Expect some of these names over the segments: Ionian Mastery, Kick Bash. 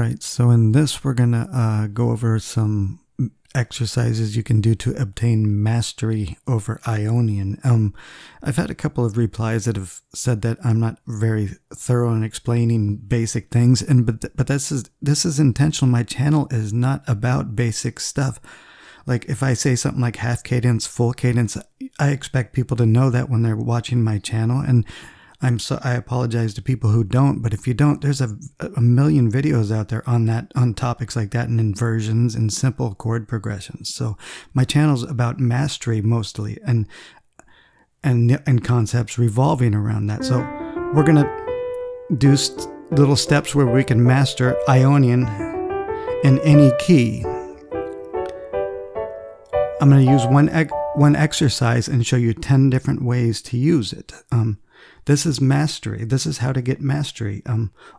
Alright, so in this we're going to go over some exercises you can do to obtain mastery over Ionian. I've had a couple of replies that have said that I'm not very thorough in explaining basic things, and but this is intentional. My channel is not about basic stuff. Like if I say something like half cadence, full cadence, I expect people to know that when they're watching my channel, and I apologize to people who don't, but if you don't, there's a million videos out there on topics like that, and inversions and simple chord progressions. So my channel's about mastery mostly, and concepts revolving around that. So we're gonna do little steps where we can master Ionian in any key. I'm gonna use one exercise and show you 10 different ways to use it. This is mastery. This is how to get mastery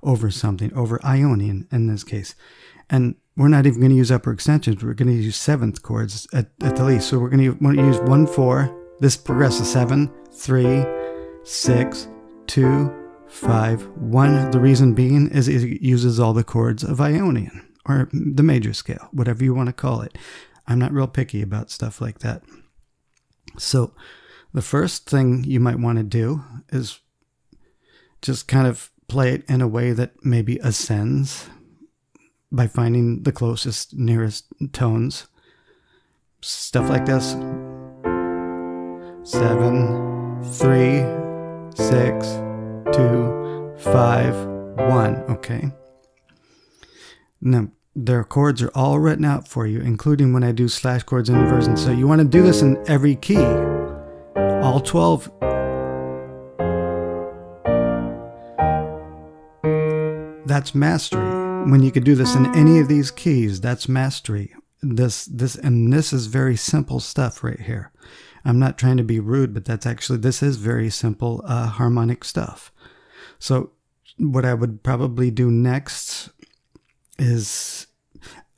over something, over Ionian in this case. And we're not even going to use upper extensions. We're going to use seventh chords at the least. So we're going to use 1, 4. This progresses 7, 3, 6, 2, 5, 1. The reason being is it uses all the chords of Ionian, or the major scale, whatever you want to call it. I'm not real picky about stuff like that. So the first thing you might want to do is just kind of play it in a way that maybe ascends by finding the closest, nearest tones. Stuff like this. 7, 3, 6, 2, 5, 1. Okay. Now, their chords are all written out for you, including when I do slash chords in inversion. So you want to do this in every key. All 12. That's mastery. When you could do this in any of these keys, that's mastery. This is very simple stuff right here. I'm not trying to be rude, but this is very simple harmonic stuff. So what I would probably do next is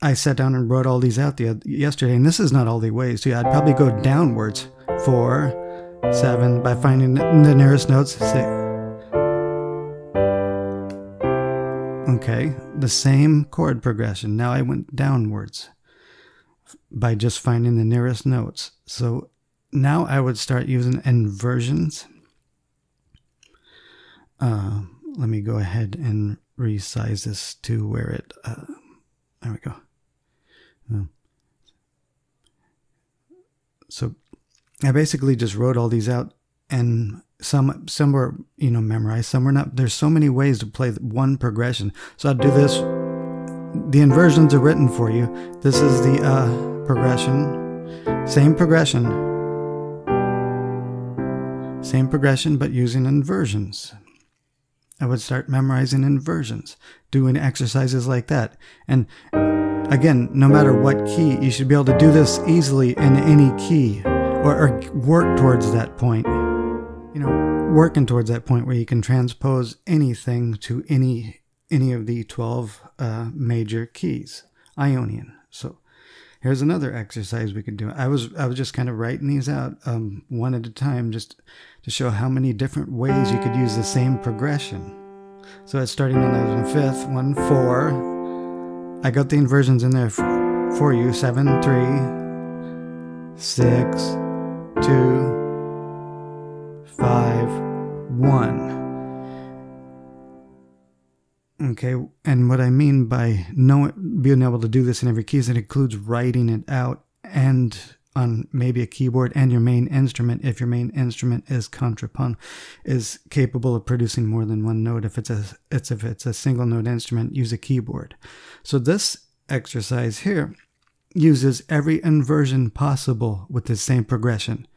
I sat down and wrote all these out yesterday, and this is not all the ways too. I'd probably go downwards 4, 7 by finding the nearest notes. 6. Okay, the same chord progression. Now I went downwards by just finding the nearest notes. So now I would start using inversions. Let me go ahead and resize this to where it. There we go. So I basically just wrote all these out, and some were, you know, memorized, some were not. There's so many ways to play one progression. So I'd do this. The inversions are written for you. This is the progression. Same progression. Same progression, but using inversions. I would start memorizing inversions, doing exercises like that. And again, no matter what key, you should be able to do this easily in any key. Or work towards that point, you know, working towards that point where you can transpose anything to any of the 12 major keys, Ionian. So here's another exercise we could do. I was just kind of writing these out one at a time, just to show how many different ways you could use the same progression. So it's starting on the 5th, 1, 4. I got the inversions in there for you. 7, 3, 6, 2, 5, 1. Okay, and what I mean by being able to do this in every key is it includes writing it out, and on maybe a keyboard and your main instrument, if your main instrument is contrapuntal, is capable of producing more than one note. If it's a single note instrument, use a keyboard. So this exercise here uses every inversion possible with the same progression,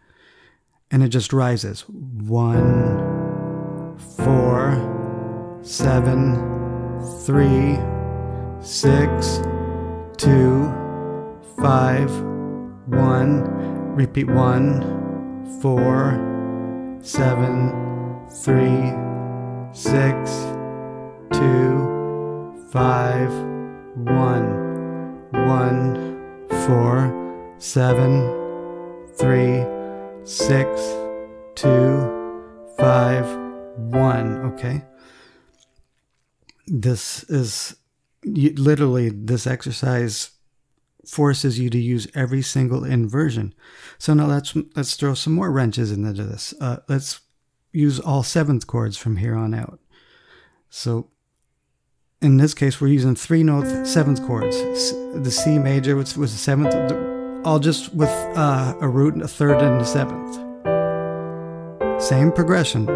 and it just rises 1, 4, 7, 3, 6, 2, 5, 1. Repeat 1, 4, 7, 3, 6, 2, 5, 1. 1, 4, 7, 3, 6, 2, 5, 1. Okay, this is literally this exercise forces you to use every single inversion. So now let's throw some more wrenches into this. Let's use all seventh chords from here on out. So in this case, we're using three-note seventh chords. The C major, which was the seventh, all just with a root, a third, and a seventh. Same progression.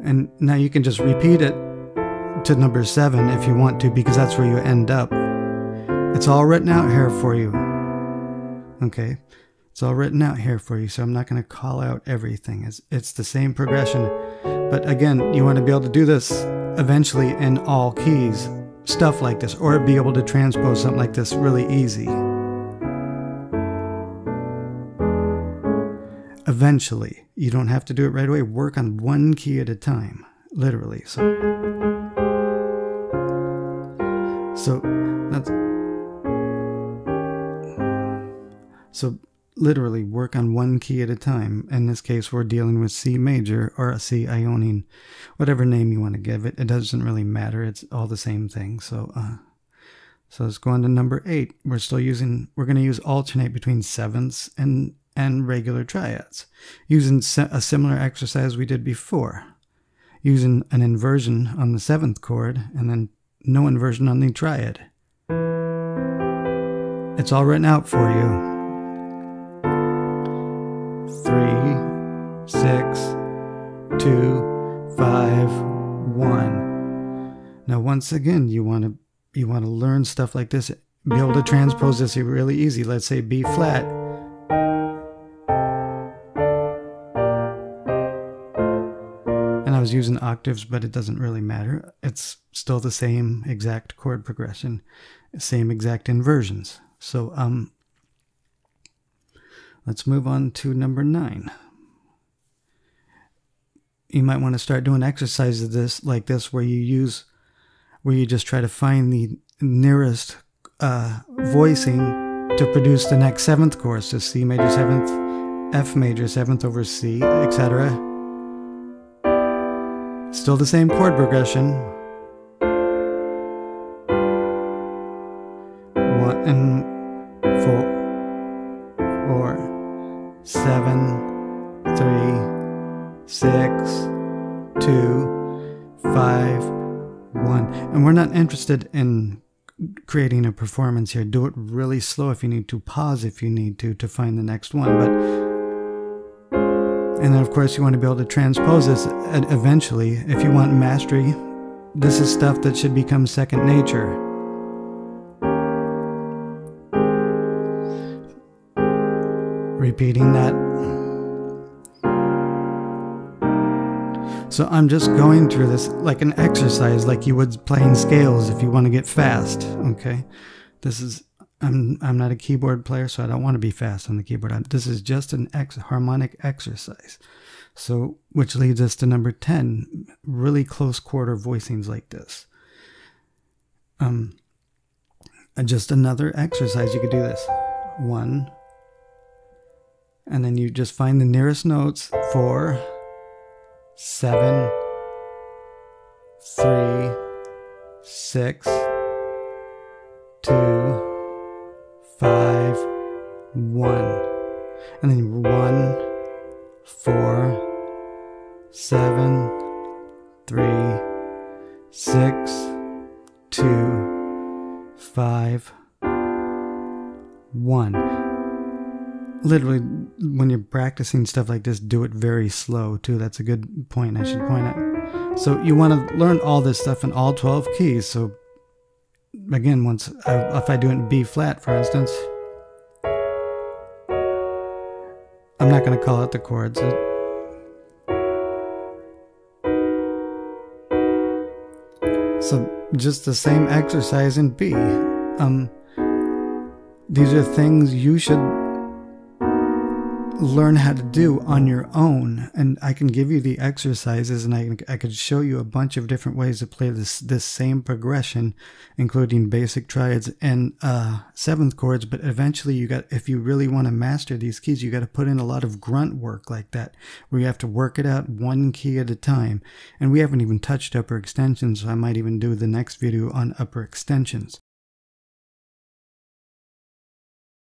And now you can just repeat it to number 7 if you want to, because that's where you end up. It's all written out here for you. Okay, it's all written out here for you, so I'm not going to call out everything. It's the same progression, but again, you want to be able to do this eventually in all keys, stuff like this, or be able to transpose something like this really easy. Eventually, you don't have to do it right away. Work on one key at a time, literally. So literally work on one key at a time. In this case, we're dealing with C major or a C Ionian, whatever name you want to give it. It doesn't really matter. It's all the same thing. So let's go on to number 8. We're going to alternate between sevenths and regular triads, using a similar exercise we did before, using an inversion on the seventh chord and then no inversion on the triad. It's all written out for you. 3, 6, 2, 5, 1. Now once again, you want to learn stuff like this, be able to transpose this really easy. Let's say B flat. Using octaves, but it doesn't really matter. It's still the same exact chord progression, same exact inversions. So let's move on to number 9. You might want to start doing exercises of this like this, where you just try to find the nearest voicing to produce the next seventh chord. So C major seventh, F major seventh over C, etc. Still the same chord progression. One and 4, 4, 7, 3, 6, 2, 5, 1. And we're not interested in creating a performance here. Do it really slow if you need to. Pause if you need to find the next one. And then, of course, you want to be able to transpose this eventually. If you want mastery, this is stuff that should become second nature. Repeating that. So I'm just going through this like an exercise, like you would playing scales if you want to get fast, okay? This is... I'm not a keyboard player, so I don't want to be fast on the keyboard. This is just an harmonic exercise. So, which leads us to number 10, really close quarter voicings like this. Just another exercise. You could do this. 1. And then you just find the nearest notes. 4, 7, 3, 6, 2. 5, 1, and then 1, 4, 7, 3, 6, 2, 5, 1. Literally, when you're practicing stuff like this, do it very slow too. That's a good point I should point out. So you want to learn all this stuff in all 12 keys. So again, if I do it in B flat, for instance, I'm not going to call out the chords. So just the same exercise in B. These are things you should learn how to do on your own. And I can give you the exercises, and I could show you a bunch of different ways to play this same progression, including basic triads and seventh chords. But eventually, if you really want to master these keys, you got to put in a lot of grunt work like that, where you have to work it out one key at a time. And we haven't even touched upper extensions, so I might even do the next video on upper extensions.